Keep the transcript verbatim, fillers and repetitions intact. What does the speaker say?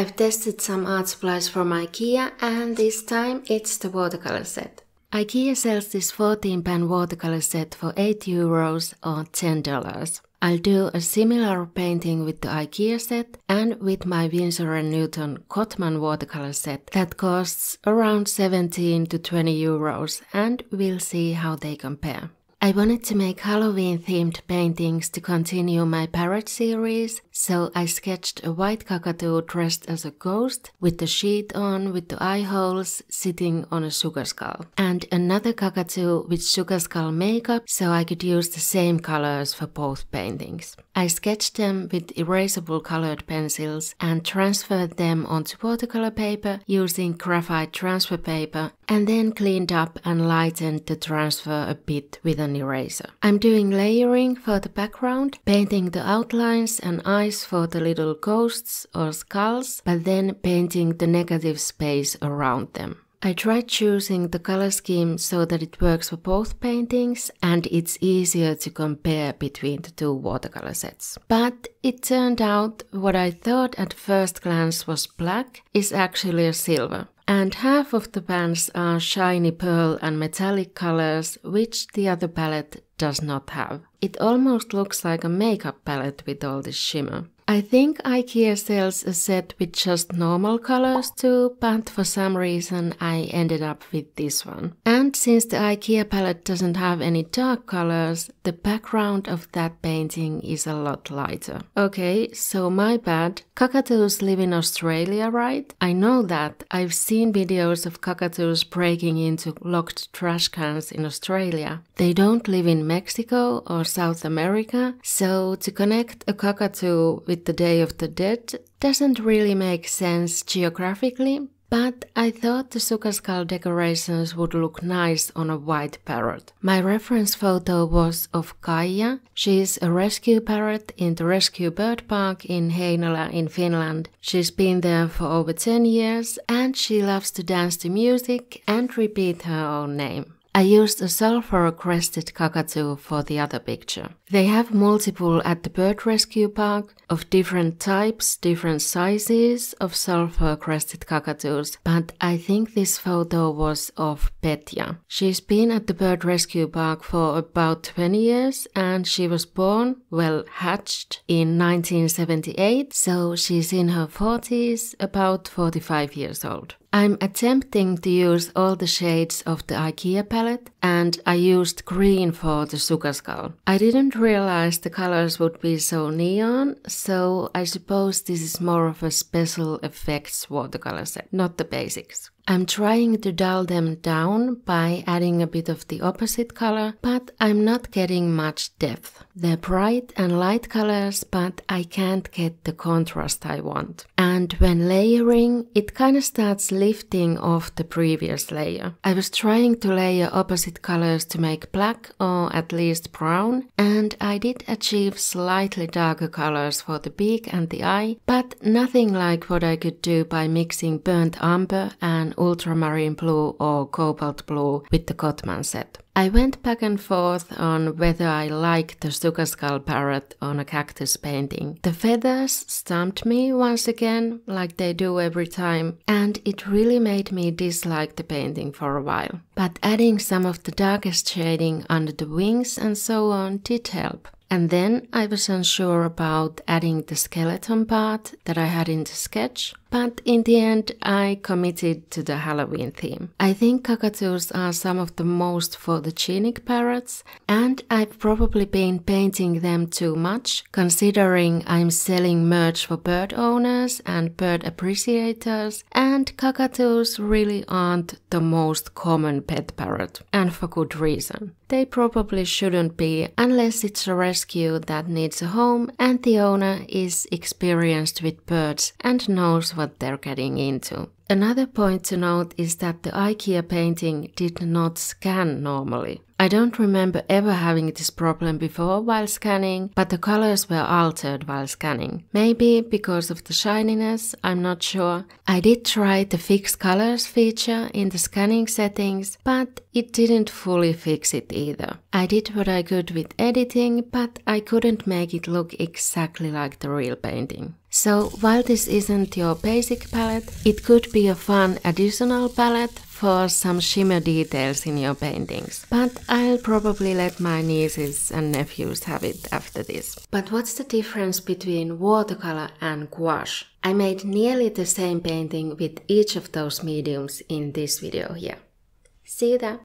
I've tested some art supplies from IKEA, and this time it's the watercolor set. IKEA sells this fourteen pan watercolor set for eight euros or ten dollars. I'll do a similar painting with the IKEA set and with my Winsor and Newton Cotman watercolor set that costs around seventeen to twenty euros, and we'll see how they compare. I wanted to make Halloween-themed paintings to continue my parrot series, so I sketched a white cockatoo dressed as a ghost, with the sheet on, with the eye holes, sitting on a sugar skull. And another cockatoo with sugar skull makeup, so I could use the same colors for both paintings. I sketched them with erasable colored pencils and transferred them onto watercolor paper using graphite transfer paper, and then cleaned up and lightened the transfer a bit with an eraser. I'm doing layering for the background, painting the outlines and eyes for the little ghosts or skulls, but then painting the negative space around them. I tried choosing the color scheme so that it works for both paintings and it's easier to compare between the two watercolor sets. But it turned out what I thought at first glance was black is actually a silver. And half of the pans are shiny pearl and metallic colors, which the other palette does not have. It almost looks like a makeup palette with all this shimmer. I think IKEA sells a set with just normal colors too, but for some reason I ended up with this one. And since the IKEA palette doesn't have any dark colors, the background of that painting is a lot lighter. Okay, so my bad. Cockatoos live in Australia, right? I know that. I've seen videos of cockatoos breaking into locked trash cans in Australia. They don't live in Mexico or South America, so to connect a cockatoo with the Day of the Dead doesn't really make sense geographically, but I thought the sugar skull decorations would look nice on a white parrot. My reference photo was of Kaija. She's a rescue parrot in the Rescue Bird Park in Heinola in Finland. She's been there for over ten years and she loves to dance to music and repeat her own name. I used a sulfur-crested cockatoo for the other picture. They have multiple at the bird rescue park of different types, different sizes of sulfur-crested cockatoos, but I think this photo was of Petja. She's been at the bird rescue park for about twenty years and she was born, well, hatched in nineteen seventy-eight, so she's in her forties, about forty-five years old. I'm attempting to use all the shades of the IKEA palette, and I used green for the sugar skull. I didn't realize the colors would be so neon, so I suppose this is more of a special effects watercolor set, not the basics. I'm trying to dull them down by adding a bit of the opposite color, but I'm not getting much depth. They're bright and light colors, but I can't get the contrast I want. And when layering, it kind of starts lifting off the previous layer. I was trying to layer opposite colors to make black or at least brown, and I did achieve slightly darker colors for the beak and the eye, but nothing like what I could do by mixing burnt umber and Ultramarine blue or cobalt blue with the Cotman set. I went back and forth on whether I liked the sugar skull parrot on a cactus painting. The feathers stumped me once again, like they do every time, and it really made me dislike the painting for a while. But adding some of the darkest shading under the wings and so on did help. And then I was unsure about adding the skeleton part that I had in the sketch, but in the end I committed to the Halloween theme. I think cockatoos are some of the most photogenic parrots, and I've probably been painting them too much, considering I'm selling merch for bird owners and bird appreciators, and cockatoos really aren't the most common pet parrot, and for good reason. They probably shouldn't be unless it's a rescue that needs a home and the owner is experienced with birds and knows what they're getting into. Another point to note is that the IKEA painting did not scan normally. I don't remember ever having this problem before while scanning, but the colors were altered while scanning. Maybe because of the shininess, I'm not sure. I did try the fix colors feature in the scanning settings, but it didn't fully fix it either. I did what I could with editing, but I couldn't make it look exactly like the real painting. So while this isn't your basic palette, it could be a fun additional palette for some shimmer details in your paintings. But I'll probably let my nieces and nephews have it after this. But what's the difference between watercolor and gouache? I made nearly the same painting with each of those mediums in this video here. See that?